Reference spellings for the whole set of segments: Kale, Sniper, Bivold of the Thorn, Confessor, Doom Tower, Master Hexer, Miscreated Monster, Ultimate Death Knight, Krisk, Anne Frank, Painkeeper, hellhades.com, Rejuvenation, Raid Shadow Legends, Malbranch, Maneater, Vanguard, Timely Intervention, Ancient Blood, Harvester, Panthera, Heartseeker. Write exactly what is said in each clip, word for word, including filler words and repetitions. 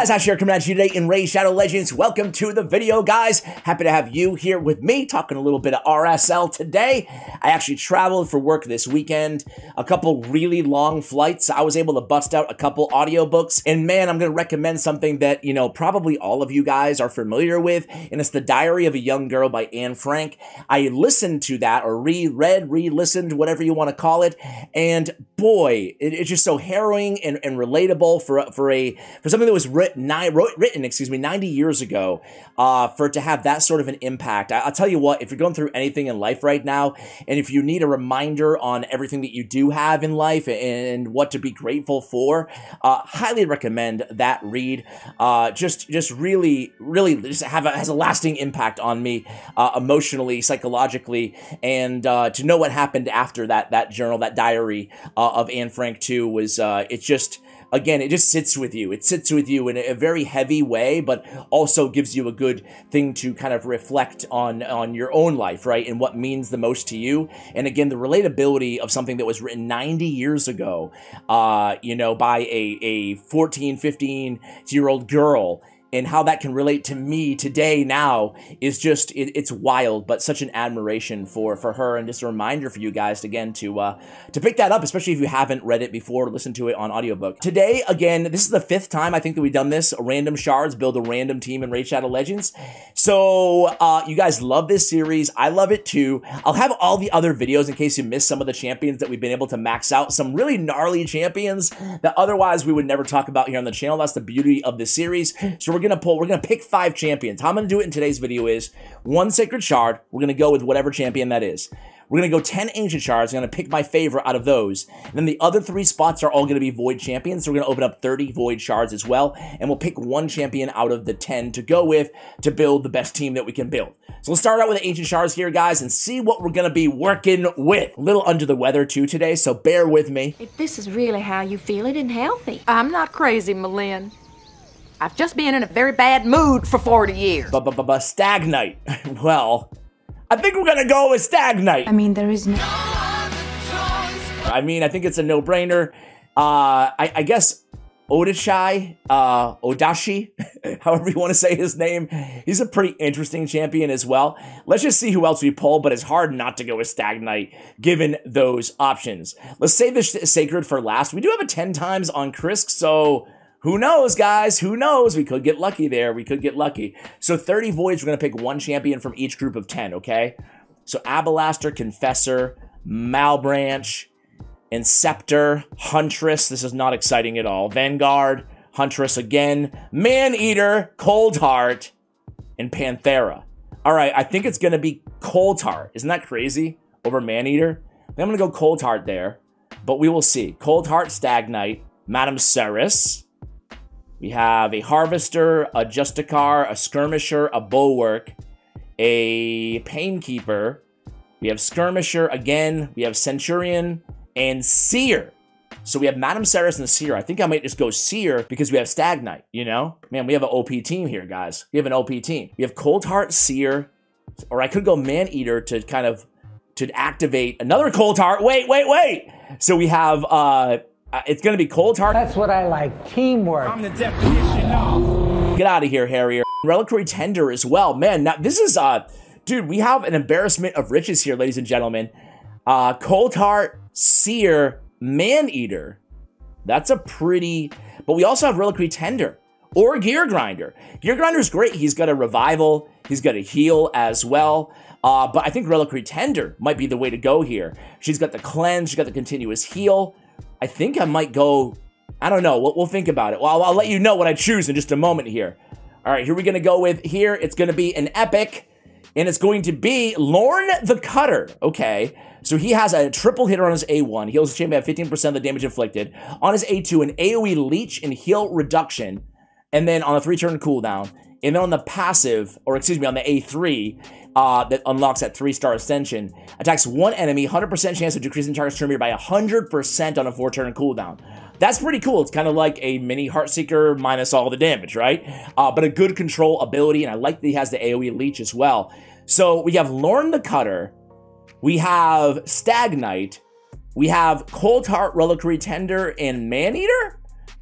That is actually our coming at you today in Raid Shadow Legends. Welcome to the video, guys. Happy to have you here with me, talking a little bit of R S L today. I actually traveled for work this weekend, a couple really long flights. I was able to bust out a couple audiobooks, and man, I'm going to recommend something that, you know, probably all of you guys are familiar with, and it's The Diary of a Young Girl by Anne Frank. I listened to that, or re-read, re-listened, whatever you want to call it, and boy, it, it's just so harrowing and, and relatable for, for, a, for something that was really written, excuse me, ninety years ago, uh, for it to have that sort of an impact. I, I'll tell you what, if you're going through anything in life right now, and if you need a reminder on everything that you do have in life and, and what to be grateful for, uh, highly recommend that read. Uh, just, just really, really, just have a, has a lasting impact on me, uh, emotionally, psychologically, and uh, to know what happened after that that journal, that diary uh, of Anne Frank too was. Uh, it's just. Again, it just sits with you. It sits with you in a very heavy way, but also gives you a good thing to kind of reflect on on your own life, right? And what means the most to you. And again, the relatability of something that was written ninety years ago, uh, you know, by a, a fourteen, fifteen-year-old girl, and how that can relate to me today now is just, it, it's wild, but such an admiration for, for her, and just a reminder for you guys, again, to uh, to pick that up, especially if you haven't read it before or listened to it on audiobook. Today, again, this is the fifth time I think that we've done this, random shards, build a random team in Raid Shadow Legends. So, uh, you guys love this series. I love it too. I'll have all the other videos in case you missed some of the champions that we've been able to max out, some really gnarly champions that otherwise we would never talk about here on the channel. That's the beauty of this series. So we're We're gonna pull, we're gonna pick five champions. How I'm gonna do it in today's video is one sacred shard. We're gonna go with whatever champion that is. We're gonna go ten ancient shards. I'm gonna pick my favorite out of those. And then the other three spots are all gonna be void champions. So we're gonna open up thirty void shards as well. And we'll pick one champion out of the ten to go with to build the best team that we can build. So let's start out with the ancient shards here, guys, and see what we're gonna be working with. A little under the weather too today, so bear with me. If this is really how you feel, it ain't healthy. I'm not crazy, Malin. I've just been in a very bad mood for forty years. B-b-b-b- Stag Knight. Well, I think we're gonna go with Stag Knight. I mean, there is no other choice. I mean, I think it's a no-brainer. Uh, I, I guess Odishai, uh, Odashi, however you want to say his name. He's a pretty interesting champion as well. Let's just see who else we pull, but it's hard not to go with Stag Knight given those options. Let's save this sacred for last. We do have a ten times on Krisk, so... Who knows, guys? Who knows? We could get lucky there. We could get lucky. So thirty voids, we're going to pick one champion from each group of ten, okay? So Abalaster, Confessor, Malbranch, Inceptor, Huntress. This is not exciting at all. Vanguard, Huntress again, Maneater, Cold Heart, and Panthera. All right, I think it's going to be Cold Heart. Isn't that crazy? Over Maneater? Then I'm going to go Cold Heart there, but we will see. Cold Heart, Stag Knight, Madame Serris. We have a Harvester, a Justicar, a Skirmisher, a Bulwark, a Painkeeper. We have Skirmisher again. We have Centurion and Seer. So we have Madame Serris and the Seer. I think I might just go Seer because we have Stag Knight, you know? Man, we have an O P team here, guys. We have an O P team. We have Cold Heart, Seer, or I could go Maneater to kind of to activate another Cold Heart. Wait, wait, wait. So we have... uh. Uh, it's gonna be Cold Heart. That's what I like, teamwork. I'm the definition of. Get out of here, Harrier. Reliquary Tender as well, man. Now this is uh, dude, we have an embarrassment of riches here, ladies and gentlemen. Uh, Cold Heart, Seer, Maneater. That's a pretty. But we also have Reliquary Tender or Gear Grinder. Gear Grinder's great. He's got a revival. He's got a heal as well. Uh, but I think Reliquary Tender might be the way to go here. She's got the cleanse. She's got the continuous heal. I think I might go, I don't know, we'll, we'll think about it. Well, I'll, I'll let you know what I choose in just a moment here. All right, here we're going to go with here. It's going to be an epic, and it's going to be Lorne the Cutter. Okay, so he has a triple hitter on his A one. Heals the champion at fifteen percent of the damage inflicted. On his A two, an AoE leech and heal reduction, and then on a three-turn cooldown. And then on the passive, or excuse me, on the A three, uh, that unlocks that three-star ascension, attacks one enemy, one hundred percent chance of decreasing target's turn meter by one hundred percent on a four-turn cooldown. That's pretty cool. It's kind of like a mini Heartseeker minus all the damage, right? Uh, but a good control ability, and I like that he has the AoE leech as well. So we have Lorne the Cutter, we have Stag Knight, we have Cold Heart, Reliquary Tender, and Maneater?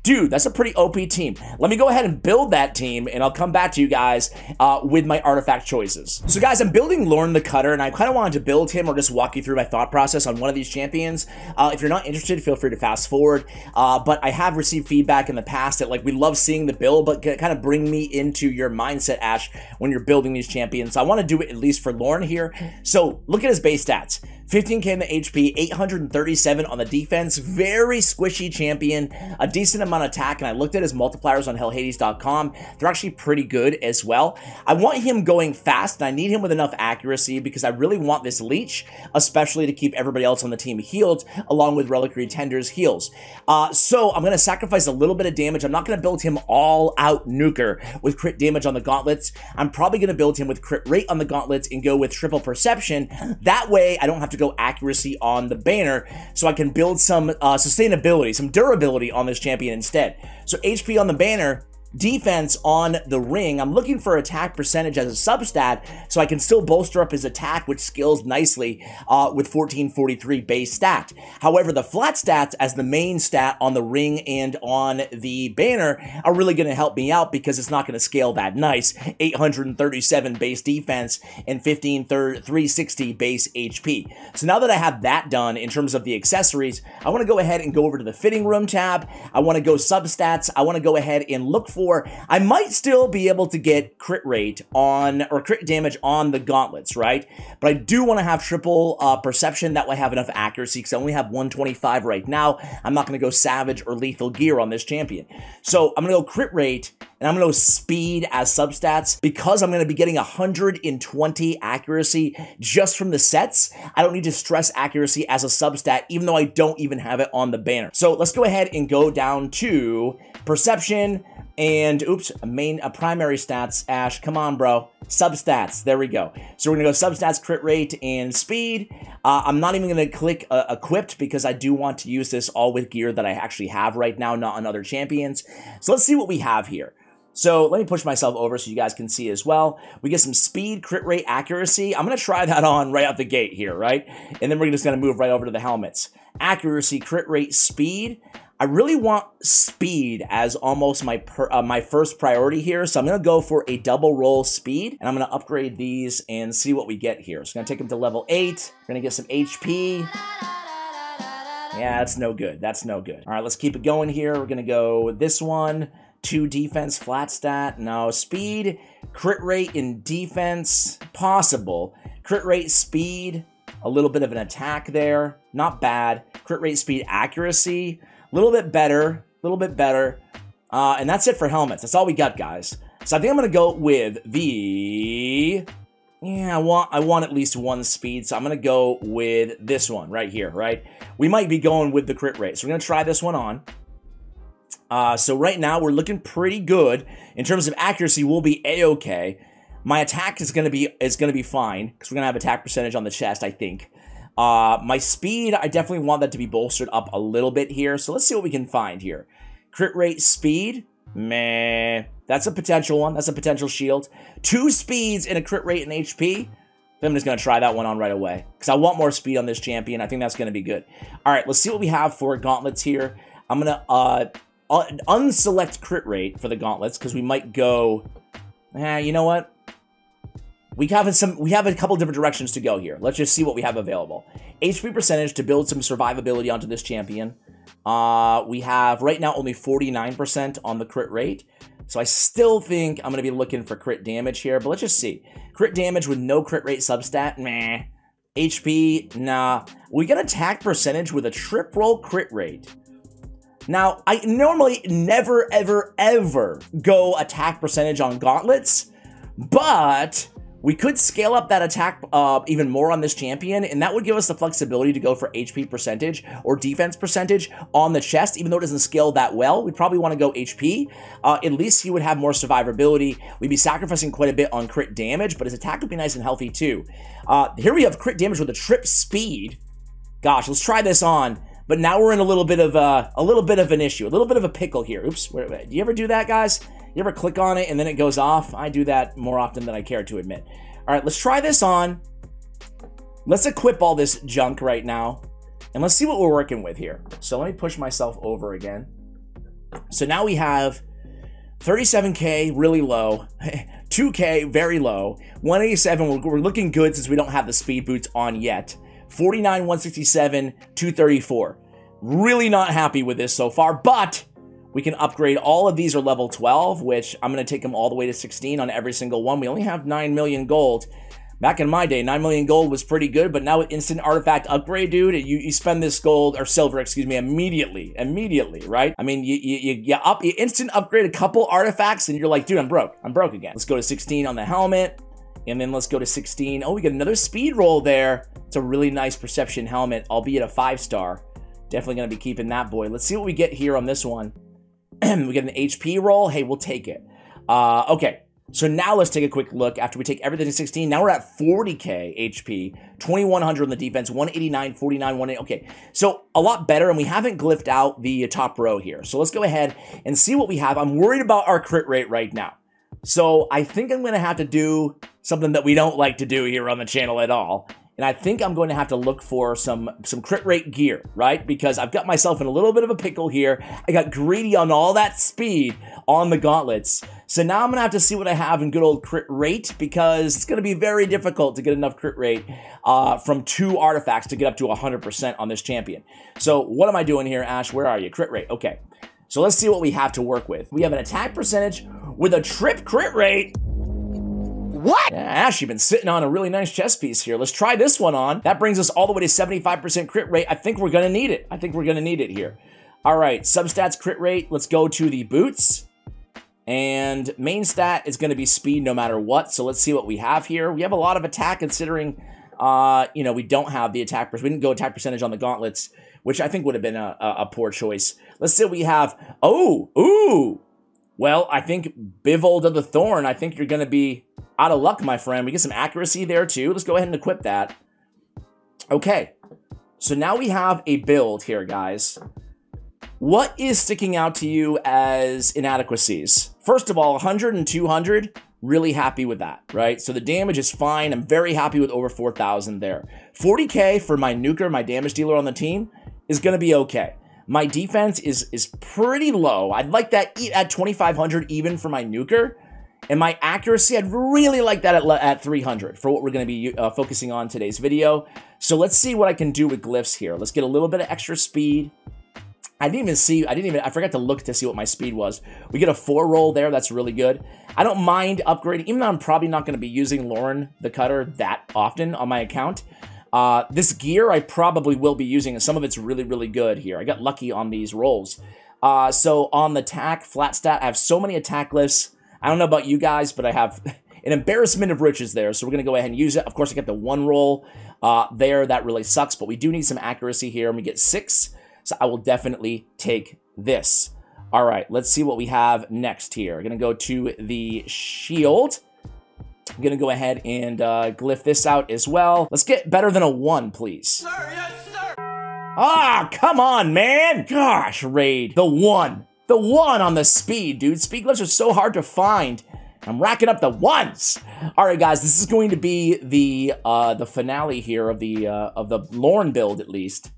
Dude, that's a pretty O P team. Let me go ahead and build that team, and I'll come back to you guys uh, with my artifact choices. So guys, I'm building Lorne the Cutter, and I kind of wanted to build him or just walk you through my thought process on one of these champions. Uh, if you're not interested, feel free to fast forward. Uh, but I have received feedback in the past that, like, we love seeing the build, but kind of bring me into your mindset, Ash, when you're building these champions. So I want to do it at least for Lorne here. So look at his base stats. fifteen K in the H P, eight hundred thirty-seven on the defense, very squishy champion, a decent amount of attack, and I looked at his multipliers on hell hades dot com. They're actually pretty good as well. I want him going fast, and I need him with enough accuracy because I really want this leech, especially to keep everybody else on the team healed, along with Reliquary Tender's heals. Uh, so I'm going to sacrifice a little bit of damage. I'm not going to build him all-out nuker with crit damage on the gauntlets. I'm probably going to build him with crit rate on the gauntlets and go with triple perception. That way, I don't have to go accuracy on the banner, so I can build some uh, sustainability, some durability on this champion instead. So H P on the banner, defense on the ring. I'm looking for attack percentage as a substat, so I can still bolster up his attack, which scales nicely uh, with fourteen forty-three base stat. However, the flat stats as the main stat on the ring and on the banner are really going to help me out because it's not going to scale that nice. eight hundred thirty-seven base defense and fifteen three sixty base H P. So now that I have that done in terms of the accessories, I want to go ahead and go over to the fitting room tab. I want to go substats. I want to go ahead and look for I might still be able to get crit rate on, or crit damage on the gauntlets, right? But I do want to have triple uh, perception, that way I have enough accuracy, because I only have one twenty-five right now. I'm not going to go savage or lethal gear on this champion. So I'm going to go crit rate, and I'm going to go speed as substats, because I'm going to be getting one hundred twenty accuracy just from the sets. I don't need to stress accuracy as a substat, even though I don't even have it on the banner. So let's go ahead and go down to perception, and oops, main uh, primary stats, Ash, come on, bro. Substats, there we go. So we're gonna go substats, crit rate, and speed. Uh, I'm not even gonna click uh, equipped because I do want to use this all with gear that I actually have right now, not on other champions. So let's see what we have here. So let me push myself over so you guys can see as well. We get some speed, crit rate, accuracy. I'm gonna try that on right out the gate here, right? And then we're just gonna move right over to the helmets. Accuracy, crit rate, speed. I really want speed as almost my per, uh, my first priority here, so I'm going to go for a double roll speed, and I'm going to upgrade these and see what we get here. So I'm going to take them to level eight, we're going to get some H P. Yeah, that's no good, that's no good. All right, let's keep it going here. We're going to go with this one, two defense, flat stat, no, speed, crit rate and defense, possible. Crit rate, speed, a little bit of an attack there, not bad. Crit rate, speed, accuracy. A little bit better, a little bit better. Uh, and that's it for helmets. That's all we got, guys. So I think I'm going to go with the... Yeah, I want I want at least one speed, so I'm going to go with this one right here, right? We might be going with the crit rate, so we're going to try this one on. Uh, so right now, we're looking pretty good. In terms of accuracy, we'll be A-okay. My attack is going to be is going to be fine, because we're going to have attack percentage on the chest, I think. Uh, my speed, I definitely want that to be bolstered up a little bit here. So let's see what we can find here. Crit rate, speed, meh. That's a potential one. That's a potential shield. Two speeds and a crit rate and H P. I'm just going to try that one on right away, because I want more speed on this champion. I think that's going to be good. All right, let's see what we have for gauntlets here. I'm going to uh, un unselect crit rate for the gauntlets, because we might go... Eh, you know what? We have some. We have a couple different directions to go here. Let's just see what we have available. H P percentage to build some survivability onto this champion. Uh, we have right now only forty-nine percent on the crit rate. So I still think I'm going to be looking for crit damage here. But let's just see. Crit damage with no crit rate substat. Meh. H P. Nah. We got attack percentage with a trip roll crit rate. Now, I normally never, ever, ever go attack percentage on gauntlets. But... we could scale up that attack uh, even more on this champion, and that would give us the flexibility to go for H P percentage or defense percentage on the chest, even though it doesn't scale that well. We'd probably want to go H P. Uh, at least he would have more survivability. We'd be sacrificing quite a bit on crit damage, but his attack would be nice and healthy too. Uh, here we have crit damage with a trip speed. Gosh, let's try this on. But now we're in a little bit of a, a little bit of an issue, a little bit of a pickle here. Oops, wait, wait. Do you ever do that, guys? You ever click on it and then it goes off? I do that more often than I care to admit. All right, let's try this on. Let's equip all this junk right now, and let's see what we're working with here. So let me push myself over again. So now we have thirty-seven K, really low, two K, very low, one eighty-seven, we're looking good since we don't have the speed boots on yet, forty-nine, one sixty-seven, two thirty-four. Really not happy with this so far, but we can upgrade all of these are level twelve, which I'm going to take them all the way to sixteen on every single one. We only have nine million gold. Back in my day, nine million gold was pretty good, but now with instant artifact upgrade, dude, you, you spend this gold, or silver, excuse me, immediately, immediately, right? I mean, you, you, you, up, you instant upgrade a couple artifacts, and you're like, dude, I'm broke. I'm broke again. Let's go to sixteen on the helmet, and then let's go to sixteen. Oh, we got another speed roll there. It's a really nice perception helmet, albeit a five star. Definitely going to be keeping that boy. Let's see what we get here on this one. We get an H P roll. Hey, we'll take it. Uh, okay. So now let's take a quick look after we take everything to sixteen. Now we're at forty K H P, twenty-one hundred on the defense, one eighty-nine, forty-nine, one eighty. Okay, so a lot better, and we haven't glyphed out the top row here. So let's go ahead and see what we have. I'm worried about our crit rate right now. So I think I'm going to have to do something that we don't like to do here on the channel at all. And I think I'm going to have to look for some, some crit rate gear, right? Because I've got myself in a little bit of a pickle here. I got greedy on all that speed on the gauntlets. So now I'm going to have to see what I have in good old crit rate, because it's going to be very difficult to get enough crit rate uh, from two artifacts to get up to one hundred percent on this champion. So what am I doing here, Ash? Where are you? Crit rate. Okay. So let's see what we have to work with. We have an attack percentage with a trip crit rate. What? Yeah, Ash, you've been sitting on a really nice chess piece here. Let's try this one on. That brings us all the way to seventy-five percent crit rate. I think we're going to need it. I think we're going to need it here. All right, substats crit rate. Let's go to the boots. And main stat is going to be speed no matter what. So let's see what we have here. We have a lot of attack considering, uh, you know, we don't have the attack. We didn't go attack percentage on the gauntlets, which I think would have been a, a, a poor choice. Let's see what we have. Oh, ooh. Well, I think Bivold of the Thorn, I think you're going to be out of luck, my friend. We get some accuracy there, too. Let's go ahead and equip that. Okay. So now we have a build here, guys. What is sticking out to you as inadequacies? First of all, one hundred and two hundred, really happy with that, right? So the damage is fine. I'm very happy with over four thousand there. forty K for my nuker, my damage dealer on the team, is going to be okay. My defense is is pretty low. I'd like that at twenty-five hundred even for my nuker. And my accuracy, I'd really like that at, at three hundred for what we're going to be uh, focusing on today's video. So let's see what I can do with glyphs here. Let's get a little bit of extra speed. I didn't even see, I didn't even, I forgot to look to see what my speed was. We get a four roll there. That's really good. I don't mind upgrading, even though I'm probably not going to be using Lorne the Cutter that often on my account. Uh, this gear I probably will be using, and some of it's really, really good here. I got lucky on these rolls. Uh, so on the attack, flat stat, I have so many attack glyphs. I don't know about you guys, but I have an embarrassment of riches there, so we're going to go ahead and use it. Of course, I get the one roll uh, there. That really sucks, but we do need some accuracy here, and we get six, so I will definitely take this. All right, let's see what we have next here. We're going to go to the shield. I'm going to go ahead and uh, glyph this out as well. Let's get better than a one, please. Sir, yes, sir. Ah, come on, man. Gosh, Raid. The one. The one on the speed, dude. Speed glyphs are so hard to find. I'm racking up the ones. All right, guys. This is going to be the uh, the finale here of the, uh, of the Lorne build, at least.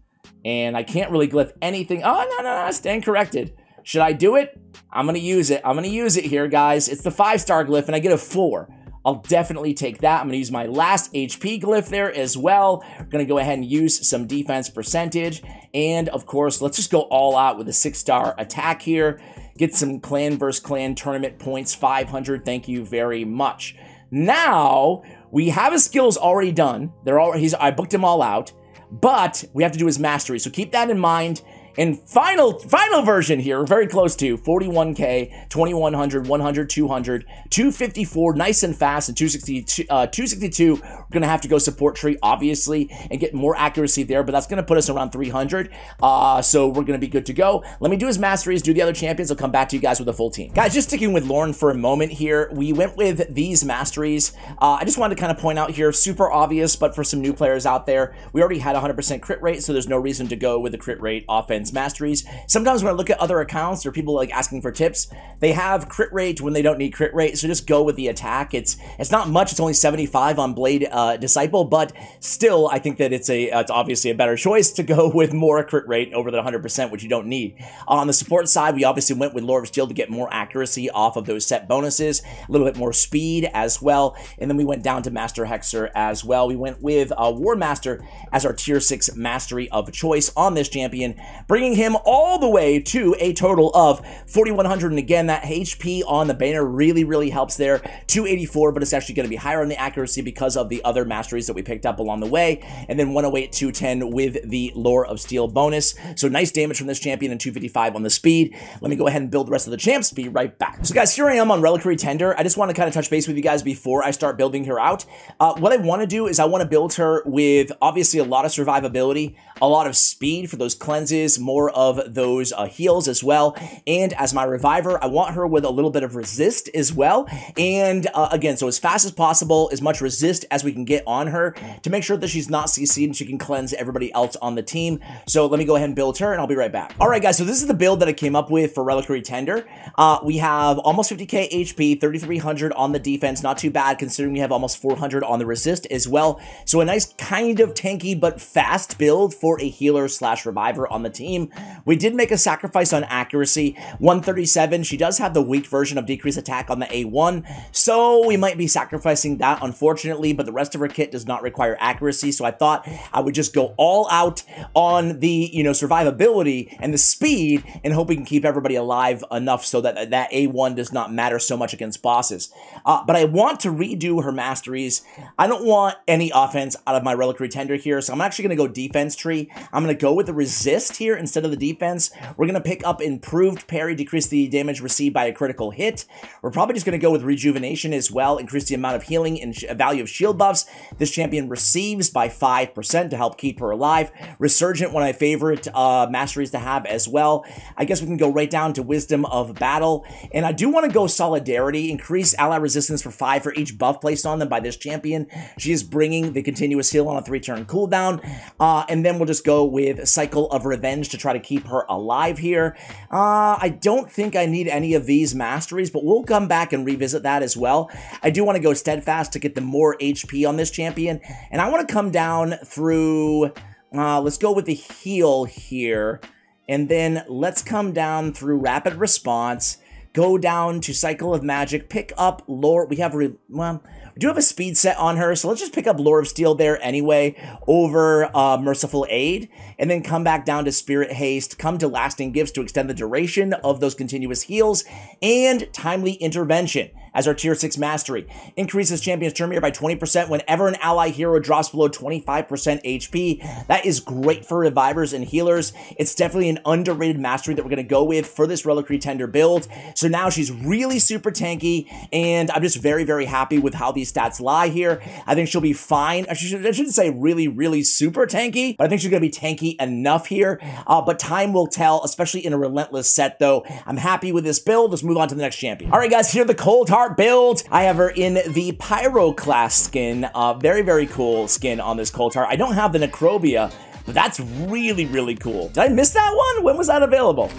And I can't really glyph anything. Oh, no, no, no. Stand corrected. Should I do it? I'm going to use it. I'm going to use it here, guys. It's the five star glyph, and I get a four. I'll definitely take that. I'm going to use my last H P glyph there as well. I'm going to go ahead and use some defense percentage. And, of course, let's just go all out with a six star attack here. Get some clan versus clan tournament points, five hundred. Thank you very much. Now, we have his skills already done. They're all, he's, I booked him all out. But we have to do his mastery. So keep that in mind. And final, final version here, very close to forty-one K, twenty-one hundred, one hundred, two hundred, two fifty-four, nice and fast, and two sixty-two. Uh, two sixty-two, we're going to have to go support tree, obviously, and get more accuracy there, but that's going to put us around three hundred. Uh, so we're going to be good to go. Let me do his masteries, do the other champions. I'll come back to you guys with a full team. Guys, just sticking with Lorne for a moment here. We went with these masteries. Uh, I just wanted to kind of point out here, super obvious, but for some new players out there, we already had one hundred percent crit rate, so there's no reason to go with the crit rate offense Legends masteries. Sometimes when I look at other accounts or people like asking for tips, they have crit rate when they don't need crit rate, so just go with the attack. It's it's not much. It's only seventy-five on Blade uh, Disciple, but still, I think that it's a uh, it's obviously a better choice to go with more crit rate over the one hundred percent, which you don't need. On the support side, we obviously went with Lore of Steel to get more accuracy off of those set bonuses, a little bit more speed as well, and then we went down to Master Hexer as well. We went with uh, War Master as our tier six mastery of choice on this champion, bringing him all the way to a total of forty-one hundred, and again, that H P on the banner really, really helps there, two eighty-four, but it's actually going to be higher on the accuracy because of the other masteries that we picked up along the way, and then one oh eight, two ten with the Lore of Steel bonus, so nice damage from this champion and two fifty-five on the speed. Let me go ahead and build the rest of the champs, be right back. So guys, here I am on Reliquary Tender. I just want to kind of touch base with you guys before I start building her out. Uh, what I want to do is I want to build her with obviously a lot of survivability, a lot of speed for those cleanses, more of those uh, heals as well, and as my reviver, I want her with a little bit of resist as well, and uh, again, so as fast as possible, as much resist as we can get on her to make sure that she's not C C'd and she can cleanse everybody else on the team. So let me go ahead and build her and I'll be right back. All right guys, so this is the build that I came up with for Reliquary Tender. Uh, we have almost fifty K H P, thirty-three hundred on the defense, not too bad considering we have almost four hundred on the resist as well. So a nice kind of tanky but fast build for a healer slash reviver on the team. We did make a sacrifice on accuracy, one thirty-seven. She does have the weak version of decreased attack on the A one, so we might be sacrificing that unfortunately, but the rest of her kit does not require accuracy, so I thought I would just go all out on the, you know, survivability and the speed and hope we can keep everybody alive enough so that that A one does not matter so much against bosses. Uh, but I want to redo her masteries. I don't want any offense out of my Reliquary Tender here, so I'm actually going to go defense tree. I'm going to go with the resist here instead of the defense. We're going to pick up improved parry, decrease the damage received by a critical hit. We're probably just going to go with rejuvenation as well, increase the amount of healing and sh value of shield buffs this champion receives by five percent to help keep her alive. Resurgent, one of my favorite uh, masteries to have as well. I guess we can go right down to Wisdom of Battle, and I do want to go Solidarity, increase ally resistance for five for each buff placed on them by this champion. She is bringing the continuous heal on a three turn cooldown, uh, and then we'll just go with Cycle of Revenge to try to keep her alive here. Uh, I don't think I need any of these masteries, but we'll come back and revisit that as well. I do want to go Steadfast to get the more H P on this champion, and I want to come down through, uh, let's go with the heal here, and then let's come down through Rapid Response, go down to Cycle of Magic, pick up Lore. We have, re well, we do have a speed set on her, so let's just pick up Lore of Steel there anyway over uh, Merciful Aid, and then come back down to Spirit Haste, come to Lasting Gifts to extend the duration of those continuous heals, and Timely Intervention as our tier six mastery. Increases champion's turn meter by twenty percent whenever an ally hero drops below twenty-five percent H P. That is great for revivers and healers. It's definitely an underrated mastery that we're gonna go with for this Reliquary Tender build. So now she's really super tanky, and I'm just very, very happy with how these stats lie here. I think she'll be fine. I shouldn't say really, really super tanky, but I think she's gonna be tanky enough here. Uh, but time will tell, especially in a relentless set though. I'm happy with this build. Let's move on to the next champion. All right guys, here are the Cold Heart build. I have her in the Pyroclast skin. Uh, very, very cool skin on this Cold Heart. I don't have the Necrobia, but that's really, really cool. Did I miss that one? When was that available?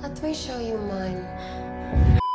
Let me show you mine.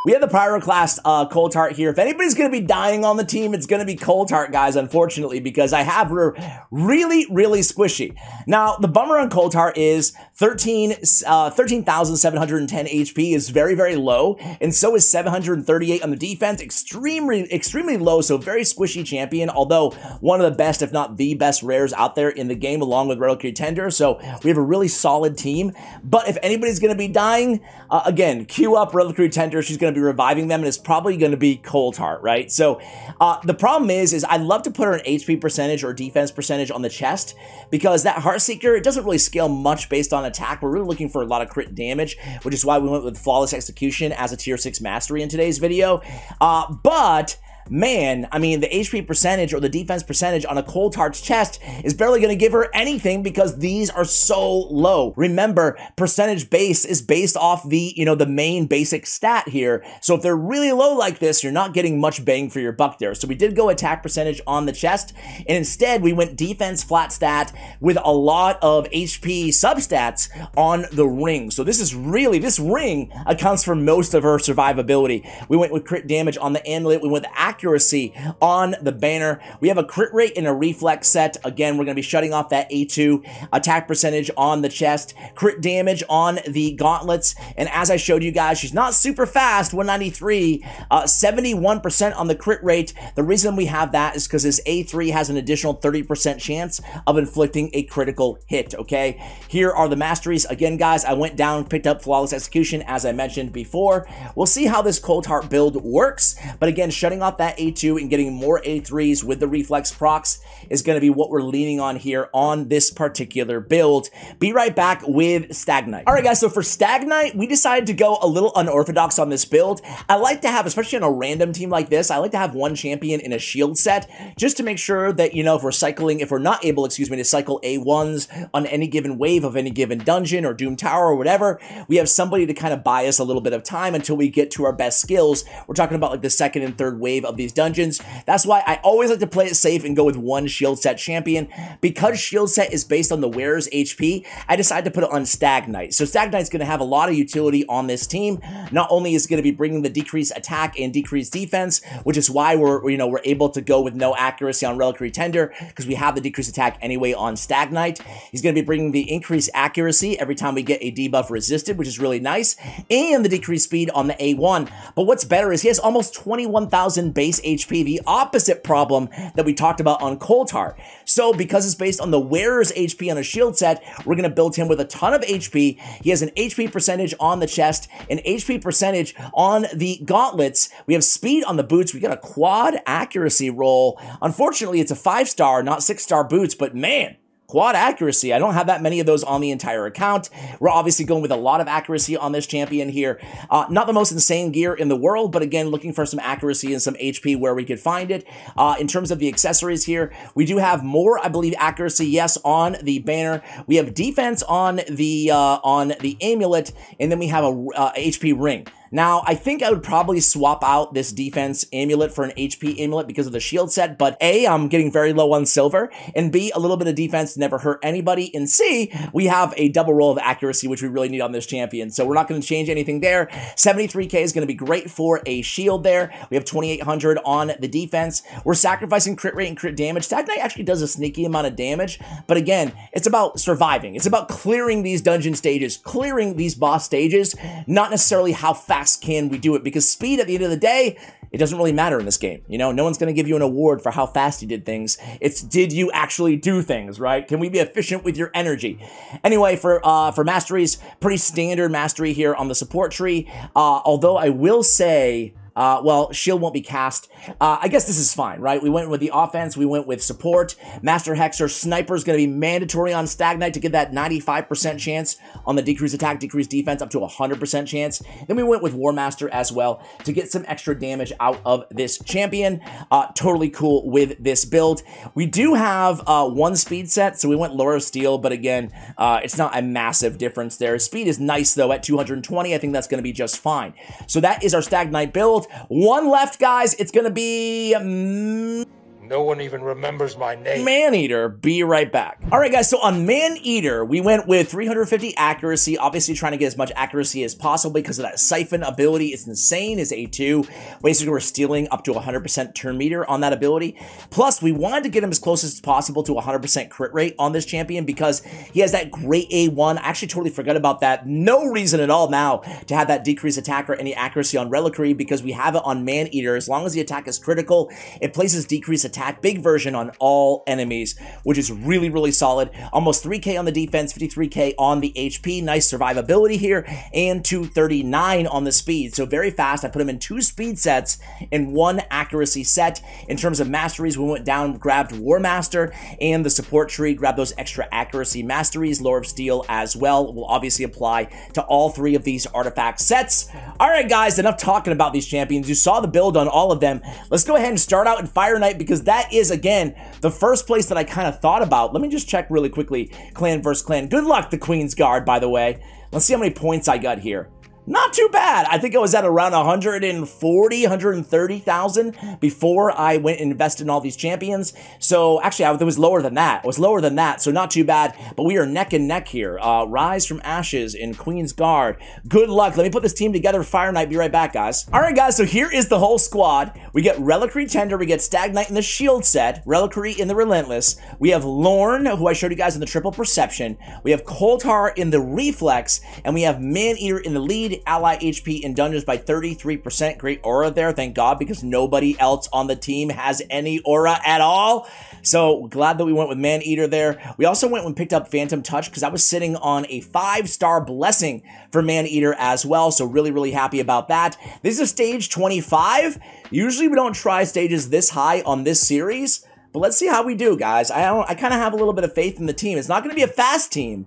We have the Pyroclast uh, Cold Heart here. If anybody's going to be dying on the team, it's going to be Cold Heart, guys, unfortunately, because I have her really, really squishy. Now, the bummer on Cold Heart is thirteen thousand seven hundred ten H P is very, very low, and so is seven hundred thirty-eight on the defense. Extremely, extremely low, so very squishy champion, although one of the best, if not the best, rares out there in the game, along with Reliquary Tender, so we have a really solid team. But if anybody's going to be dying, uh, again, queue up Reliquary Tender. She's going to be reviving them, and it's probably going to be Cold Heart, right? So uh, the problem is, is I'd love to put her an H P percentage or defense percentage on the chest, because that Heartseeker, it doesn't really scale much based on attack. We're really looking for a lot of crit damage, which is why we went with Flawless Execution as a tier six mastery in today's video. Uh, but man, I mean, the H P percentage or the defense percentage on a Cold Heart's chest is barely going to give her anything because these are so low. Remember, percentage base is based off the, you know, the main basic stat here. So if they're really low like this, you're not getting much bang for your buck there. So we did go attack percentage on the chest, and instead we went defense flat stat with a lot of H P substats on the ring. So this is really, this ring accounts for most of her survivability. We went with crit damage on the amulet. We went with accuracy on the banner. We have a crit rate and a reflex set. Again, we're going to be shutting off that A two. Attack percentage on the chest. Crit damage on the gauntlets. And as I showed you guys, she's not super fast, one ninety-three. Uh, seventy-one percent on the crit rate. The reason we have that is because this A three has an additional thirty percent chance of inflicting a critical hit, okay? Here are the masteries. Again, guys, I went down, picked up Flawless Execution, as I mentioned before. We'll see how this Cold Heart build works, but again, shutting off that A two and getting more A threes with the reflex procs is going to be what we're leaning on here on this particular build. Be right back with Stag Knight. All right, guys, so for Stag Knight, we decided to go a little unorthodox on this build. I like to have, especially on a random team like this, I like to have one champion in a shield set just to make sure that, you know, if we're cycling, if we're not able, excuse me, to cycle A ones on any given wave of any given dungeon or Doom Tower or whatever, we have somebody to kind of buy us a little bit of time until we get to our best skills. We're talking about like the second and third wave of these dungeons. That's why I always like to play it safe and go with one shield set champion. Because shield set is based on the wearer's H P, I decided to put it on Stag Knight. So Stag Knight's going to have a lot of utility on this team. Not only is it going to be bringing the decreased attack and decreased defense, which is why we're, you know, we're able to go with no accuracy on Reliquary Tender because we have the decreased attack anyway on Stag Knight. He's going to be bringing the increased accuracy every time we get a debuff resisted, which is really nice, and the decreased speed on the A one. But what's better is he has almost twenty-one thousand base H P, the opposite problem that we talked about on Cold Heart. So because it's based on the wearer's H P on a shield set, we're going to build him with a ton of H P. He has an H P percentage on the chest, an H P percentage on the gauntlets. We have speed on the boots. We got a quad accuracy roll. Unfortunately, it's a five-star, not six-star boots, but man, quad accuracy. I don't have that many of those on the entire account. We're obviously going with a lot of accuracy on this champion here. Uh, not the most insane gear in the world, but again, looking for some accuracy and some H P where we could find it. Uh, in terms of the accessories here, we do have more, I believe, accuracy, yes, on the banner. We have defense on the, uh, on the amulet, and then we have a uh, H P ring. Now, I think I would probably swap out this defense amulet for an H P amulet because of the shield set, but A, I'm getting very low on silver, and B, a little bit of defense never hurt anybody, and C, we have a double roll of accuracy, which we really need on this champion, so we're not going to change anything there. seventy-three K is going to be great for a shield there. We have twenty-eight hundred on the defense. We're sacrificing crit rate and crit damage. Stag Knight actually does a sneaky amount of damage, but again, it's about surviving. It's about clearing these dungeon stages, clearing these boss stages, not necessarily how fast can we do it, because speed at the end of the day, it doesn't really matter in this game. You know, no one's going to give you an award for how fast you did things. It's did you actually do things, right? Can we be efficient with your energy? Anyway, for uh, for masteries, pretty standard mastery here on the support tree. Uh, although I will say, Uh, well, shield won't be cast. Uh, I guess this is fine, right? We went with the offense. We went with support. Master Hexer Sniper is going to be mandatory on Stag Knight to get that ninety-five percent chance on the decreased attack, decreased defense, up to one hundred percent chance. Then we went with War Master as well to get some extra damage out of this champion. Uh, totally cool with this build. We do have uh, one speed set, so we went Lore of Steel, but again, uh, it's not a massive difference there. Speed is nice, though, at two hundred twenty. I think that's going to be just fine. So that is our Stag Knight build. One left, guys. It's going to be... Um... No one even remembers my name. Maneater. Be right back. All right, guys. So on Maneater, we went with three hundred fifty accuracy. Obviously, trying to get as much accuracy as possible because of that Siphon ability. It's insane. It's A two. Basically, we're stealing up to one hundred percent turn meter on that ability. Plus, we wanted to get him as close as possible to one hundred percent crit rate on this champion because he has that great A one. I actually totally forgot about that. No reason at all now to have that decreased attack or any accuracy on Reliquary because we have it on Maneater. As long as the attack is critical, it places decreased attack attack, big version on all enemies, which is really, really solid. Almost three K on the defense, fifty-three K on the H P. Nice survivability here, and two thirty-nine on the speed. So very fast. I put him in two speed sets and one accuracy set. In terms of masteries, we went down, grabbed War Master and the support tree, grabbed those extra accuracy masteries, Lore of Steel as well. Will obviously apply to all three of these artifact sets. All right, guys, enough talking about these champions. You saw the build on all of them. Let's go ahead and start out in Fire Knight, because that is, again, the first place that I kind of thought about. Let me just check really quickly, clan versus clan. Good luck, the Queen's Guard, by the way. Let's see how many points I got here. Not too bad. I think I was at around one hundred forty, one hundred thirty thousand before I went and invested in all these champions. So actually, I, it was lower than that. It was lower than that, so not too bad. But we are neck and neck here. Uh, Rise from Ashes in Queen's Guard. Good luck. Let me put this team together. Fire Knight. Be right back, guys. All right, guys. So here is the whole squad. We get Reliquary Tender. We get Stag Knight in the Shield set. Reliquary in the Relentless. We have Lorne, who I showed you guys in the Triple Perception. We have Cold Heart in the Reflex, and we have Maneater in the Lead. Ally H P in dungeons by thirty-three percent. Great aura there, thank God, because nobody else on the team has any aura at all. So glad that we went with Maneater there. We also went and picked up Phantom Touch, because I was sitting on a five-star blessing for Maneater as well. So really, really happy about that. This is stage twenty-five. Usually we don't try stages this high on this series, but let's see how we do, guys. I don't, I kind of have a little bit of faith in the team. It's not going to be a fast team,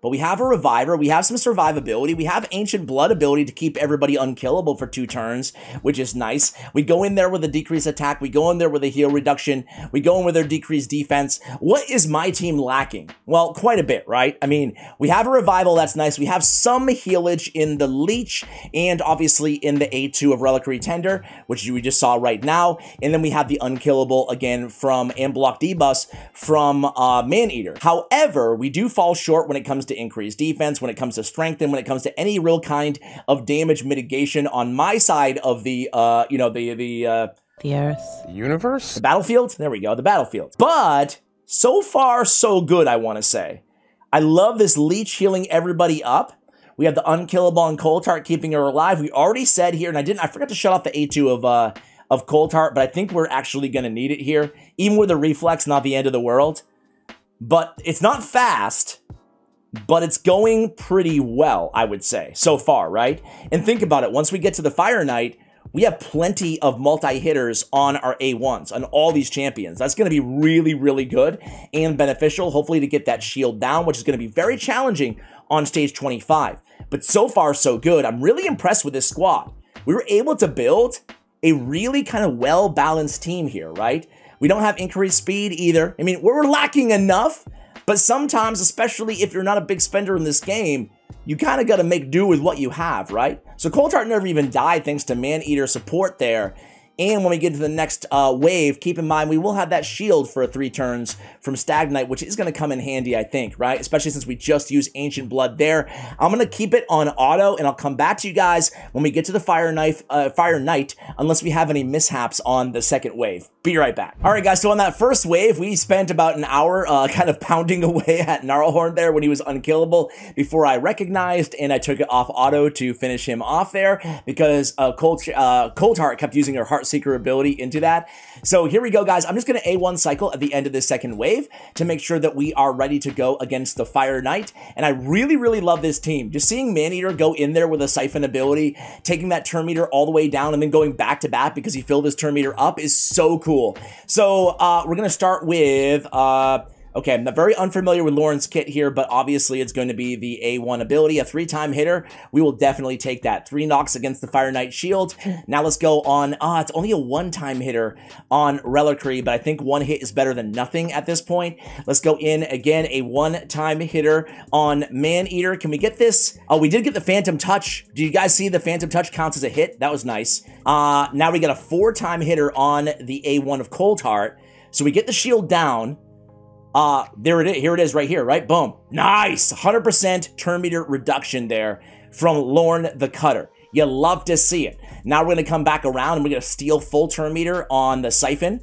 but we have a Reviver, we have some survivability, we have Ancient Blood ability to keep everybody unkillable for two turns, which is nice. We go in there with a decreased attack, we go in there with a heal reduction, we go in with their decreased defense. What is my team lacking? Well, quite a bit, right? I mean, we have a Revival, that's nice. We have some healage in the Leech, and obviously in the A two of Reliquary Tender, which we just saw right now. And then we have the unkillable, again, from and Block Debuffs from uh, Maneater. However, we do fall short when it comes to increased defense, when it comes to strength, and when it comes to any real kind of damage mitigation on my side of the, uh, you know, the, the, uh, the earth, the universe, the battlefield. There we go. The battlefield. But so far, so good. I want to say, I love this Leech healing everybody up. We have the unkillable and Cold Heart keeping her alive. We already said here, and I didn't, I forgot to shut off the A two of, uh, of Cold Heart, but I think we're actually going to need it here, even with a reflex, not the end of the world, but it's not fast. But it's going pretty well, I would say, so far, right? And think about it. Once we get to the Fire Knight, we have plenty of multi-hitters on our A ones, on all these champions. That's going to be really, really good and beneficial, hopefully, to get that shield down, which is going to be very challenging on stage twenty-five. But so far, so good. I'm really impressed with this squad. We were able to build a really kind of well-balanced team here, right? We don't have increased speed either. I mean, we're lacking enough. But sometimes, especially if you're not a big spender in this game, you kind of got to make do with what you have, right? So Cold Heart never even died thanks to Maneater support there. And when we get to the next uh, wave, keep in mind, we will have that shield for three turns from Stag Knight, which is going to come in handy, I think, right? Especially since we just used Ancient Blood there. I'm going to keep it on auto, and I'll come back to you guys when we get to the Fire Knight, uh, Fire Knight, unless we have any mishaps on the second wave. Be right back. All right, guys, so on that first wave, we spent about an hour uh, kind of pounding away at Gnarlhorn there when he was unkillable before I recognized, and I took it off auto to finish him off there because uh, Cold, uh, Cold Heart kept using her heart Seeker ability into that. So here we go, guys. I'm just going to A one cycle at the end of this second wave to make sure that we are ready to go against the Fire Knight. And I really, really love this team. Just seeing Maneater go in there with a Siphon ability, taking that turn meter all the way down and then going back to back because he filled his turn meter up is so cool. So uh, we're going to start with... Uh, Okay, I'm not very unfamiliar with Lorne's kit here, but obviously it's going to be the A one ability. A three-time hitter, we will definitely take that. Three knocks against the Fire Knight shield. Now let's go on, ah, oh, it's only a one-time hitter on Reliquary, but I think one hit is better than nothing at this point. Let's go in again, a one-time hitter on Maneater. Can we get this? Oh, we did get the Phantom Touch. Do you guys see the Phantom Touch counts as a hit? That was nice. Uh, now we got a four-time hitter on the A one of Cold Heart. So we get the shield down. Uh, there it is. Here it is right here, right? Boom. Nice. one hundred percent turn meter reduction there from Lorne the Cutter. You love to see it. Now we're going to come back around and we're going to steal full turn meter on the Siphon.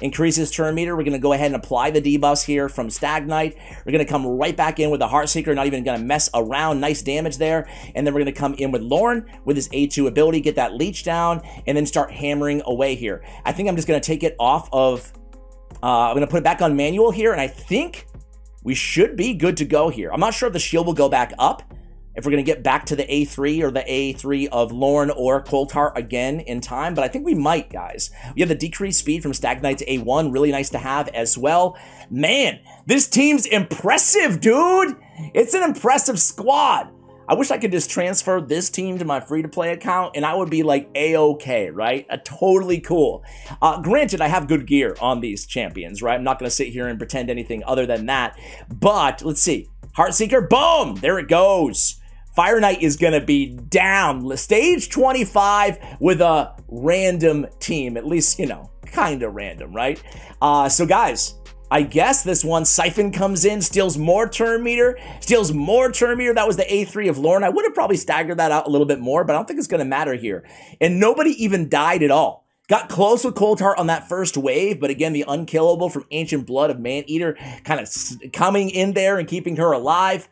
Increases turn meter. We're going to go ahead and apply the debuffs here from Stag Knight. We're going to come right back in with the Heartseeker. Not even going to mess around. Nice damage there. And then we're going to come in with Lorne with his A two ability. Get that Leech down and then start hammering away here. I think I'm just going to take it off of... Uh, I'm going to put it back on manual here, and I think we should be good to go here. I'm not sure if the shield will go back up, if we're going to get back to the A three or the A three of Lorne or Cold Heart again in time, but I think we might, guys. We have the decreased speed from Stag Knight to A one, really nice to have as well. Man, this team's impressive, dude! It's an impressive squad! I wish I could just transfer this team to my free-to-play account, and I would be like A-okay, right? Uh, totally cool. Uh, granted, I have good gear on these champions, right? I'm not going to sit here and pretend anything other than that, but let's see. Heartseeker, boom! There it goes. Fire Knight is going to be down. Stage twenty-five with a random team. At least, you know, kind of random, right? Uh, so, guys, I guess this one, Siphon comes in, steals more turn meter, steals more turn meter. That was the A three of Lorne. I would have probably staggered that out a little bit more, but I don't think it's going to matter here. And nobody even died at all. Got close with Cold Heart on that first wave, but again, the unkillable from Ancient Blood of Maneater kind of coming in there and keeping her alive.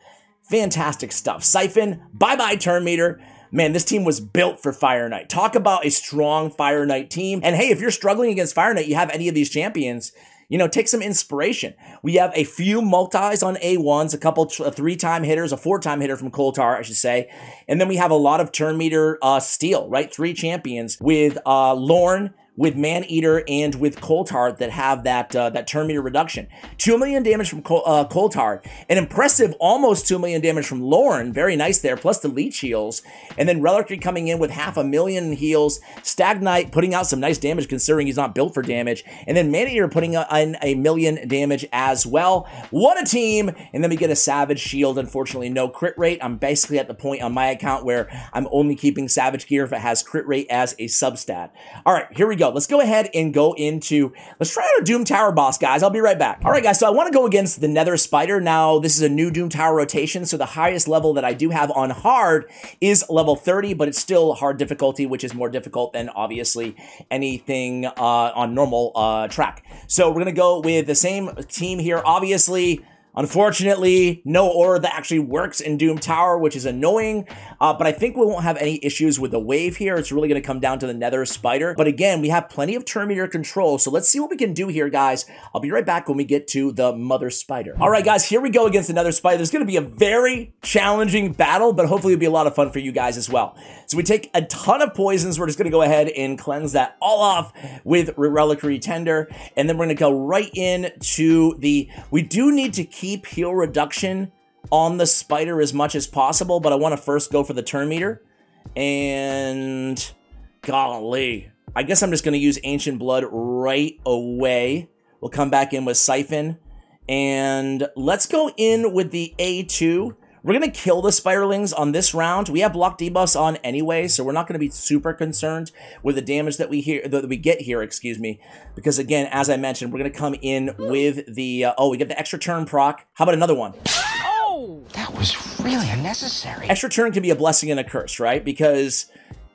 Fantastic stuff. Siphon, bye-bye turn meter. Man, this team was built for Fire Knight. Talk about a strong Fire Knight team. And hey, if you're struggling against Fire Knight, you have any of these champions, you know, take some inspiration. We have a few multis on A ones, a couple three-time hitters, a four-time hitter from Cold Heart, I should say. And then we have a lot of turn meter uh, steal, right? Three champions with uh, Lorne, with Maneater, and with Cold Heart that have that uh, that turn meter reduction. two million damage from Col uh, Cold Heart. An impressive almost two million damage from Lorne. Very nice there, plus the leech heals. And then Reliquary coming in with half a million heals. Stag Knight putting out some nice damage considering he's not built for damage. And then Maneater putting in a million damage as well. What a team! And then we get a Savage Shield. Unfortunately, no crit rate. I'm basically at the point on my account where I'm only keeping Savage gear if it has crit rate as a substat. Alright, here we go. Let's go ahead and go into, let's try out a Doom Tower boss, guys. I'll be right back. All right, guys, so I want to go against the Nether Spider. Now, this is a new Doom Tower rotation, so the highest level that I do have on hard is level thirty, but it's still hard difficulty, which is more difficult than, obviously, anything uh, on normal uh, track. So we're going to go with the same team here, obviously. Unfortunately, no aura that actually works in Doom Tower, which is annoying, uh, but I think we won't have any issues with the wave here. It's really going to come down to the Nether Spider, but again, we have plenty of turn meter control, so let's see what we can do here, guys. I'll be right back when we get to the Mother Spider. All right, guys, here we go against the Nether Spider. There's going to be a very challenging battle, but hopefully it'll be a lot of fun for you guys as well. So we take a ton of poisons. We're just going to go ahead and cleanse that all off with Reliquary Tender, and then we're going to go right in to the... We do need to keep keep heal reduction on the spider as much as possible, but I want to first go for the turn meter, and golly, I guess I'm just going to use Ancient Blood right away. We'll come back in with Siphon, and let's go in with the A two. We're going to kill the Spiderlings on this round. We have Block Debuffs on anyway, so we're not going to be super concerned with the damage that we hear, that we get here, excuse me, because again, as I mentioned, we're going to come in with the, uh, oh, we get the extra turn proc. How about another one? Oh, that was really unnecessary. Extra turn can be a blessing and a curse, right? Because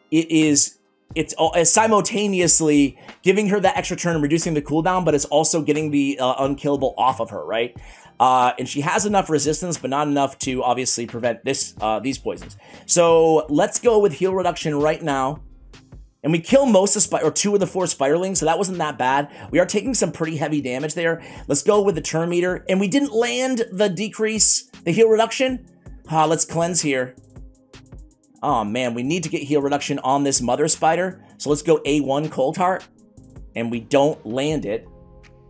it is... It's simultaneously giving her that extra turn and reducing the cooldown, but it's also getting the uh, unkillable off of her, right? Uh, and she has enough resistance, but not enough to obviously prevent this uh, these poisons. So let's go with heal reduction right now. And we kill most of the, or two of the four Spiderlings, so that wasn't that bad. We are taking some pretty heavy damage there. Let's go with the turn meter. And we didn't land the decrease, the heal reduction. Uh, let's cleanse here. Oh man, we need to get heal reduction on this Mother Spider. So let's go A one Cold Heart. And we don't land it.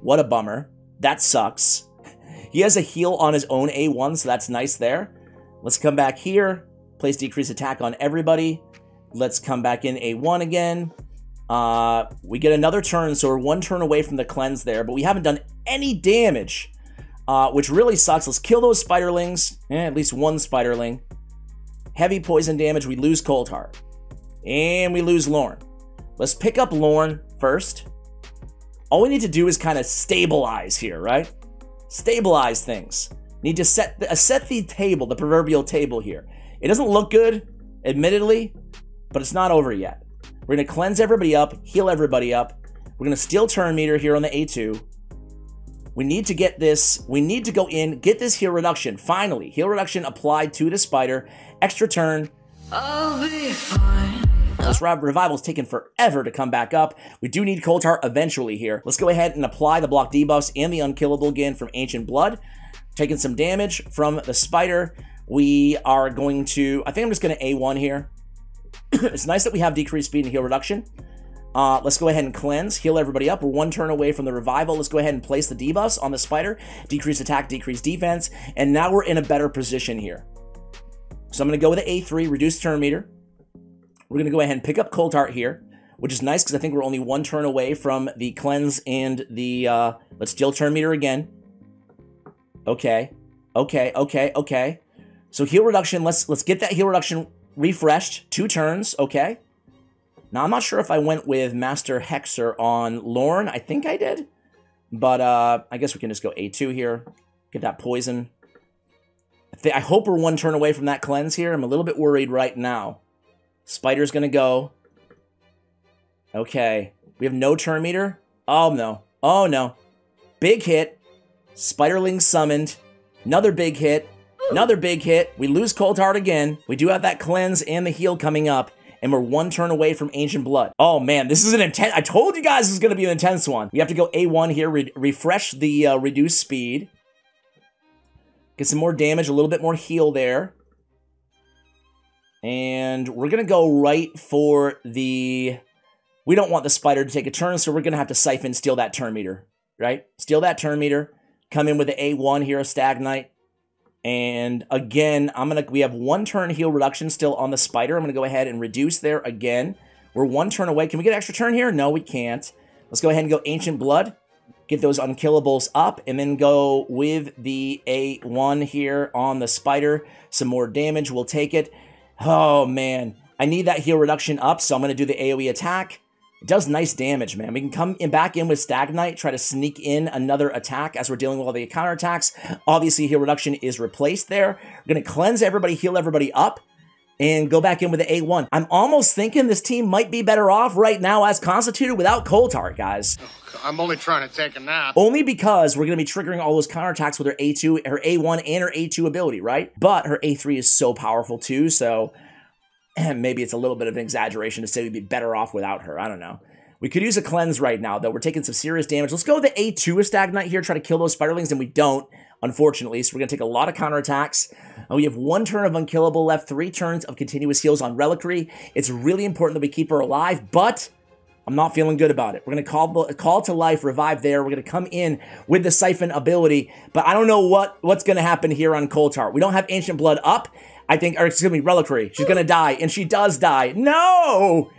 What a bummer. That sucks. He has a heal on his own A one, so that's nice there. Let's come back here. Place decrease attack on everybody. Let's come back in A one again. Uh, we get another turn, so we're one turn away from the cleanse there. But we haven't done any damage, uh, which really sucks. Let's kill those Spiderlings. Eh, at least one Spiderling. Heavy poison damage. We lose Cold Heart. And we lose Lorne. Let's pick up Lorne first. All we need to do is kind of stabilize here, right? Stabilize things. Need to set the, uh, set the table, the proverbial table here. It doesn't look good, admittedly, but it's not over yet. We're going to cleanse everybody up, heal everybody up. We're going to steal turn meter here on the A two. We need to get this, we need to go in, get this heal reduction, finally. Heal reduction applied to the spider, extra turn. I'll be fine. This revival's taken forever to come back up. We do need Cold Heart eventually here. Let's go ahead and apply the block debuffs and the unkillable again from Ancient Blood. Taking some damage from the spider. We are going to... I think I'm just going to A one here. It's nice that we have decreased speed and heal reduction. Uh, let's go ahead and cleanse, heal everybody up. We're one turn away from the revival. Let's go ahead and place the debuffs on the spider. Decrease attack, decrease defense. And now we're in a better position here. So I'm going to go with A three, reduce turn meter. We're going to go ahead and pick up Cold Heart here, which is nice because I think we're only one turn away from the cleanse and the, uh, let's deal turn meter again. Okay. Okay. Okay. Okay. So heal reduction. Let's, let's get that heal reduction refreshed. Two turns. Okay. Now, I'm not sure if I went with Master Hexer on Lorne. I think I did. But, uh, I guess we can just go A two here. Get that poison. I, th I hope we're one turn away from that cleanse here. I'm a little bit worried right now. Spider's gonna go. Okay. We have no turn meter. Oh, no. Oh, no. Big hit. Spiderling summoned. Another big hit. Another big hit. We lose Cold Heart again. We do have that cleanse and the heal coming up. And we're one turn away from Ancient Blood. Oh, man. This is an intense... I told you guys this is gonna be an intense one. We have to go A one here. Re refresh the uh, reduced speed. Get some more damage. A little bit more heal there. And we're going to go right for the... We don't want the spider to take a turn, so we're going to have to siphon, steal that turn meter, right? Steal that turn meter. Come in with the A one here, a Stag Knight. And again, I'm going to... We have one turn heal reduction still on the spider. I'm going to go ahead and reduce there again. We're one turn away. Can we get an extra turn here? No, we can't. Let's go ahead and go Ancient Blood. Get those unkillables up, and then go with the A one here on the spider. Some more damage. We'll take it. Oh, man. I need that heal reduction up, so I'm going to do the AoE attack. It does nice damage, man. We can come in back in with Stag Knight, try to sneak in another attack as we're dealing with all the counterattacks. Obviously, heal reduction is replaced there. We're going to cleanse everybody, heal everybody up, and go back in with the A one. I'm almost thinking this team might be better off right now as constituted without Cold Heart, guys. I'm only trying to take a nap. Only because we're going to be triggering all those counterattacks with her A two, her A one, and her A two ability, right? But her A three is so powerful too, so maybe it's a little bit of an exaggeration to say we'd be better off without her. I don't know. We could use a cleanse right now, though. We're taking some serious damage. Let's go with the A two Stag Knight here, try to kill those Spiderlings, and we don't, unfortunately. So we're going to take a lot of counterattacks. And we have one turn of unkillable left, three turns of continuous heals on Reliquary. It's really important that we keep her alive, but... I'm not feeling good about it. We're going to call call to life, revive there. We're going to come in with the Siphon ability, but I don't know what, what's going to happen here on Cold Heart. We don't have Ancient Blood up. I think, or excuse me, Reliquary. She's going to die, and she does die. No!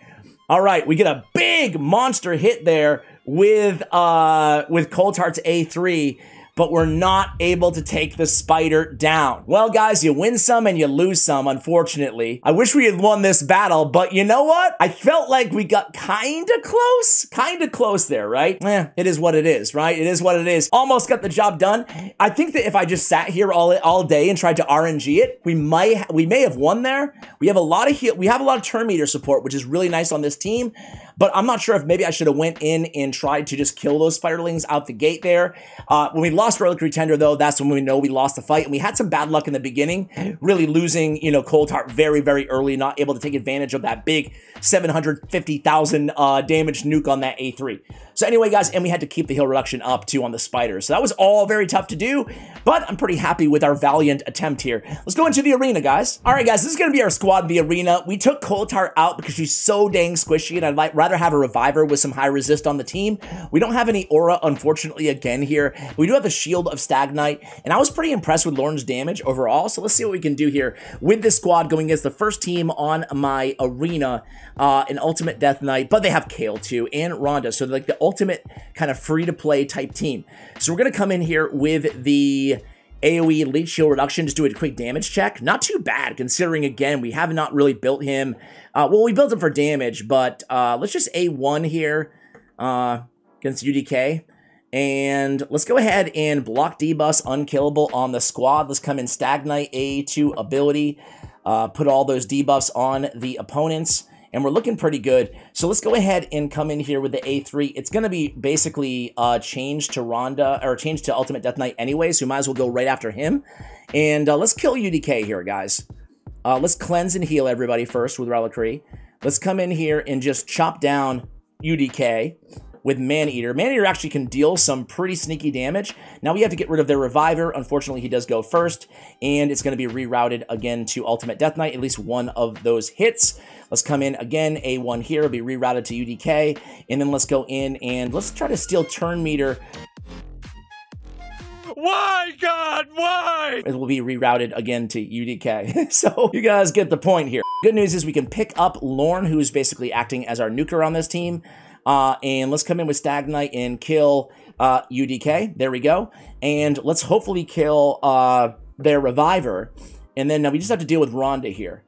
All right, we get a big monster hit there with, uh, with Cold Heart's A three, but we're not able to take the spider down. Well, guys, you win some and you lose some, unfortunately. I wish we had won this battle, but you know what? I felt like we got kinda close, kinda close there, right? Eh, it is what it is, right? It is what it is. Almost got the job done. I think that if I just sat here all all day and tried to R N G it, we might, we may have won there. We have a lot of heal, we have a lot of turn meter support, which is really nice on this team. But I'm not sure if maybe I should have went in and tried to just kill those spiderlings out the gate there. Uh, when we lost Reliquary Tender, though, that's when we know we lost the fight. And we had some bad luck in the beginning, really losing, you know, Cold Heart very, very early, not able to take advantage of that big seven hundred fifty thousand uh, damage nuke on that A three. So anyway, guys, and we had to keep the heal reduction up, too, on the spider. So that was all very tough to do, but I'm pretty happy with our valiant attempt here. Let's go into the arena, guys. All right, guys, this is going to be our squad in the arena. We took Cold Heart out because she's so dang squishy, and I'd like rather have a reviver with some high resist on the team. We don't have any aura, unfortunately, again here. We do have a shield of Stag Knight, and I was pretty impressed with Lorne's damage overall, so let's see what we can do here with this squad going against the first team on my arena, uh, an Ultimate Death Knight, but they have Kale too, and Rhonda, so they're like the ultimate kind of free-to-play type team. So we're going to come in here with the AoE Elite Shield Reduction, just do a quick damage check. Not too bad, considering, again, we have not really built him. Uh, well, we built him for damage, but uh, let's just A one here uh, against U D K. And let's go ahead and block debuffs, unkillable on the squad. Let's come in Stag Knight, A two ability. Uh, put all those debuffs on the opponents. And we're looking pretty good. So let's go ahead and come in here with the A three. It's going to be basically uh, changed to Rhonda, or changed to Ultimate Death Knight anyway, so we might as well go right after him. And uh, let's kill U D K here, guys. Uh, let's cleanse and heal everybody first with Reliquary. Let's come in here and just chop down U D K with Maneater. Maneater actually can deal some pretty sneaky damage. Now we have to get rid of their Reviver. Unfortunately, he does go first, and it's going to be rerouted again to Ultimate Death Knight, at least one of those hits. Let's come in again, A one here, it'll be rerouted to U D K, and then let's go in and let's try to steal turn meter. Why, God, why? It will be rerouted again to U D K. So you guys get the point here. Good news is we can pick up Lorne, who is basically acting as our nuker on this team. Uh, and let's come in with Stag Knight and kill uh, U D K. There we go. And let's hopefully kill uh, their Reviver. And then now we just have to deal with Rhonda here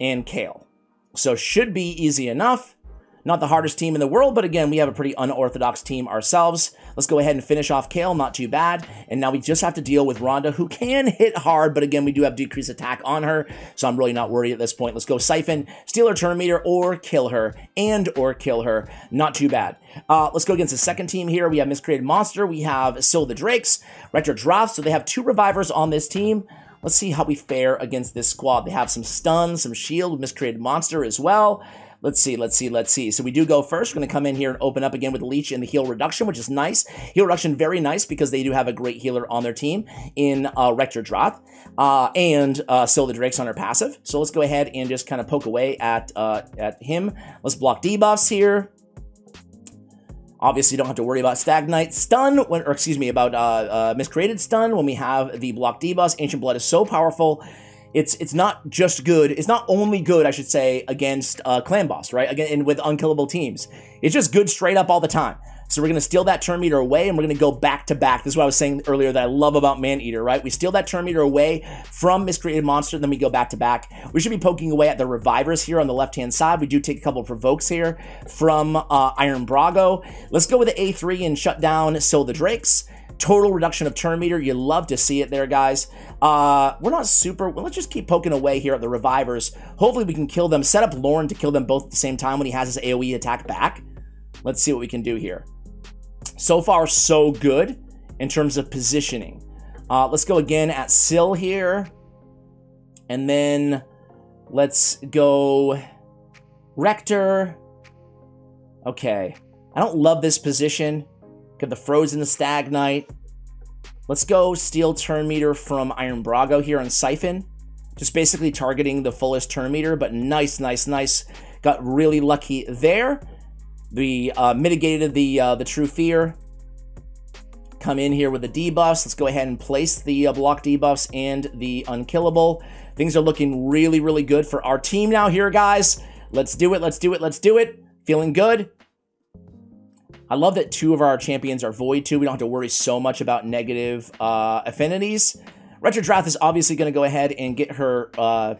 and Kale. So should be easy enough. Not the hardest team in the world, but again, we have a pretty unorthodox team ourselves. Let's go ahead and finish off Kale, not too bad. And now we just have to deal with Rhonda, who can hit hard, but again, we do have decreased attack on her, so I'm really not worried at this point. Let's go Siphon, steal her turn meter, or kill her, and or kill her. Not too bad. Uh, let's go against the second team here. We have Miscreated Monster, we have Syl the Drakes, Retro Drafts, so they have two Revivers on this team. Let's see how we fare against this squad. They have some stun, some shield, Miscreated Monster as well. Let's see, let's see, let's see. So we do go first. We're going to come in here and open up again with Leech and the heal reduction, which is nice. Heal reduction, very nice, because they do have a great healer on their team in uh, Rector Droth uh, and uh, Syl the Drakes on her passive. So let's go ahead and just kind of poke away at, uh, at him. Let's block debuffs here. Obviously, you don't have to worry about Stag Knight stun, when, or excuse me, about uh, uh, Miscreated stun when we have the block debuffs. Ancient Blood is so powerful. It's it's not just good. It's not only good, I should say, against uh, Clan Boss, right? Again, and with unkillable teams. It's just good straight up all the time. So we're going to steal that turn meter away, and we're going to go back to back. This is what I was saying earlier that I love about Maneater, right? We steal that turn meter away from Miscreated Monster, then we go back to back. We should be poking away at the Revivers here on the left-hand side. We do take a couple of provokes here from uh, Iron Brago. Let's go with the A three and shut down Syl the Drakes. Total reduction of turn meter. You love to see it there, guys. Uh, we're not super... Well, let's just keep poking away here at the Revivers. Hopefully, we can kill them. Set up Lorne to kill them both at the same time when he has his AoE attack back. Let's see what we can do here. So far, so good in terms of positioning. Uh, let's go again at Syl here. And then let's go Rector. Okay. I don't love this position. Got the Frozen Stag Knight. Let's go steal turn meter from Iron Brago here on Siphon. Just basically targeting the fullest turn meter, but nice, nice, nice. Got really lucky there. We uh, mitigated the uh, the True Fear. Come in here with the debuffs. Let's go ahead and place the uh, block debuffs and the unkillable. Things are looking really, really good for our team now here, guys. Let's do it, let's do it, let's do it. Feeling good. I love that two of our champions are Void two. We don't have to worry so much about negative uh, affinities. Retro Drath is obviously going to go ahead and get her uh,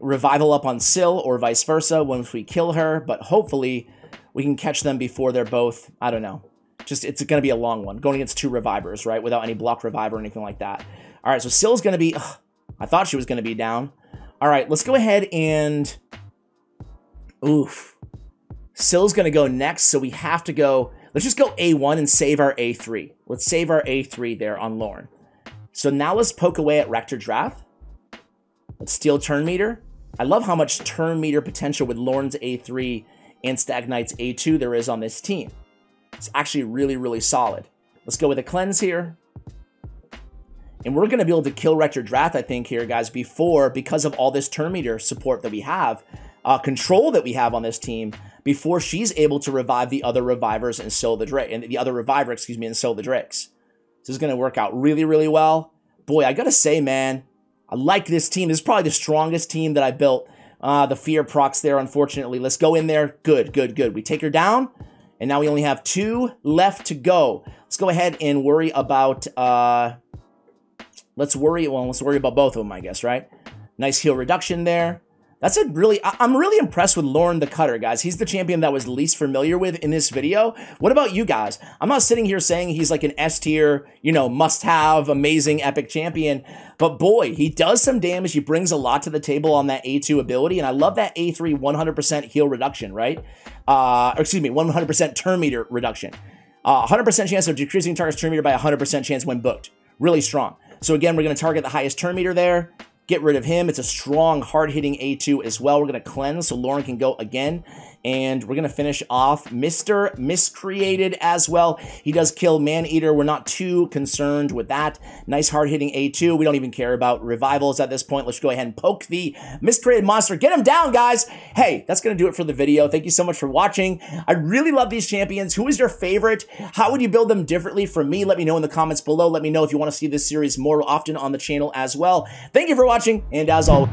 revival up on Syl or vice versa once we kill her. But hopefully we can catch them before they're both, I don't know. Just it's going to be a long one. Going against two Revivers, right? Without any block Reviver or anything like that. All right, so Syl's going to be... Ugh, I thought she was going to be down. All right, let's go ahead and... Oof. Syl's going to go next, so we have to go... Let's just go A one and save our A three. Let's save our A three there on Lorne. So now let's poke away at Rector Drath. Let's steal turn meter. I love how much turn meter potential with Lorne's A three and Stag Knight's A two there is on this team. It's actually really, really solid. Let's go with a cleanse here. And we're going to be able to kill Rector Drath, I think, here, guys, before, because of all this turn meter support that we have, uh, control that we have on this team, before she's able to revive the other revivers and Syl the Drake, and the other reviver, excuse me, and Syl the Drakes. This is going to work out really, really well. Boy, I got to say, man, I like this team. This is probably the strongest team that I built. Uh, the fear procs there, unfortunately. Let's go in there. Good, good, good. We take her down, and now we only have two left to go. Let's go ahead and worry about, uh, let's worry, well, let's worry about both of them, I guess, right? Nice heal reduction there. That's a really, I'm really impressed with Lorne the Cutter, guys. He's the champion that I was least familiar with in this video. What about you guys? I'm not sitting here saying he's like an S tier, you know, must-have, amazing, epic champion. But boy, he does some damage. He brings a lot to the table on that A two ability. And I love that A three one hundred percent heal reduction, right? Uh, or excuse me, one hundred percent turn meter reduction. Uh, one hundred percent chance of decreasing target's turn meter by one hundred percent chance when booked. Really strong. So again, we're going to target the highest turn meter there. Get rid of him. It's a strong, hard-hitting A two as well. We're going to cleanse so Lorne can go again. And we're going to finish off Mister Miscreated as well. He does kill Maneater. We're not too concerned with that. Nice hard-hitting A two. We don't even care about revivals at this point. Let's go ahead and poke the Miscreated Monster. Get him down, guys! Hey, that's going to do it for the video. Thank you so much for watching. I really love these champions. Who is your favorite? How would you build them differently from me? Let me know in the comments below. Let me know if you want to see this series more often on the channel as well. Thank you for watching. And as always...